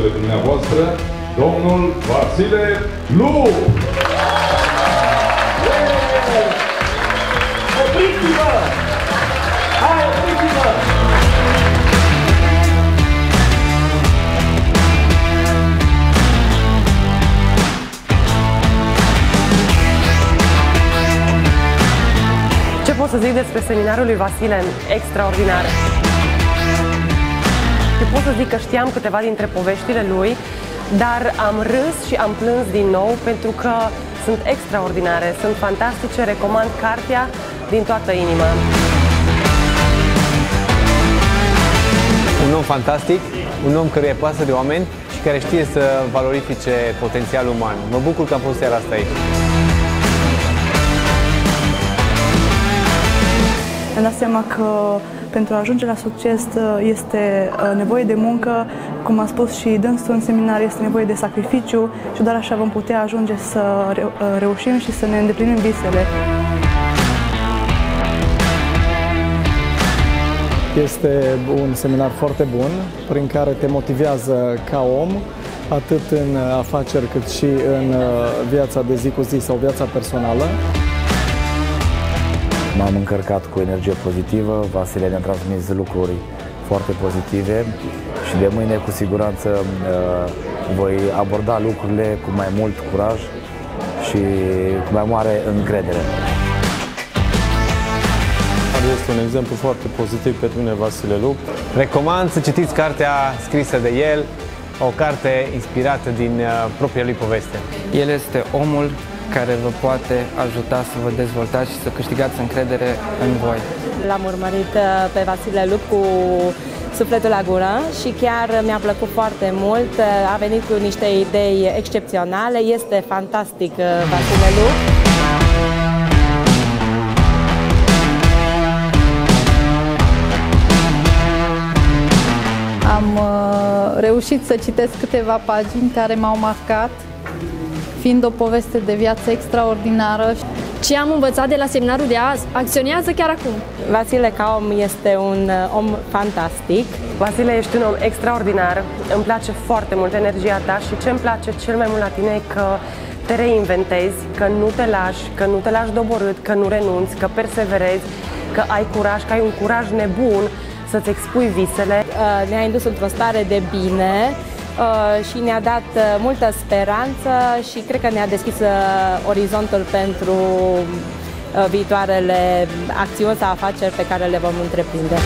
cunoaștere cu dumneavoastră, domnul Vasile Lup! Opriți-vă! Hai, opriți-vă! Ce pot să zic despre seminarul lui Vasile? Extraordinar! Și pot să zic că știam câteva dintre poveștile lui, dar am râs și am plâns din nou pentru că sunt extraordinare, sunt fantastice, recomand cartea din toată inima. Un om fantastic, un om căruia îi pasă de oameni și care știe să valorifice potențialul uman. Mă bucur că am fost seara asta aici. Îmi dau seama că pentru a ajunge la succes este nevoie de muncă, cum a spus și dânsul în seminar, este nevoie de sacrificiu și doar așa vom putea ajunge să reușim și să ne îndeplinim visele. Este un seminar foarte bun, prin care te motivează ca om, atât în afaceri cât și în viața de zi cu zi sau viața personală. M-am încărcat cu energie pozitivă, Vasile ne-a transmis lucruri foarte pozitive și de mâine cu siguranță voi aborda lucrurile cu mai mult curaj și cu mai mare încredere. Este un exemplu foarte pozitiv pentru mine, Vasile Lup. Recomand să citiți cartea scrisă de el, o carte inspirată din propria lui poveste. El este omul care vă poate ajuta să vă dezvoltați și să câștigați încredere în voi. L-am urmărit pe Vasile Lup cu sufletul la gură și chiar mi-a plăcut foarte mult. A venit cu niște idei excepționale. Este fantastic Vasile Lup. Am reușit să citesc câteva pagini care m-au marcat, fiind o poveste de viață extraordinară. Ce am învățat de la seminarul de azi acționează chiar acum. Vasile ca om este un om fantastic. Vasile, ești un om extraordinar, îmi place foarte mult energia ta și ce îmi place cel mai mult la tine e că te reinventezi, că nu te lași, că nu te lași doborât, că nu renunți, că perseverezi, că ai curaj, că ai un curaj nebun să-ți expui visele. Ne-a indus într-o stare de bine și ne-a dat multă speranță și cred că ne-a deschis orizontul pentru viitoarele acțiuni sau afaceri pe care le vom întreprinde.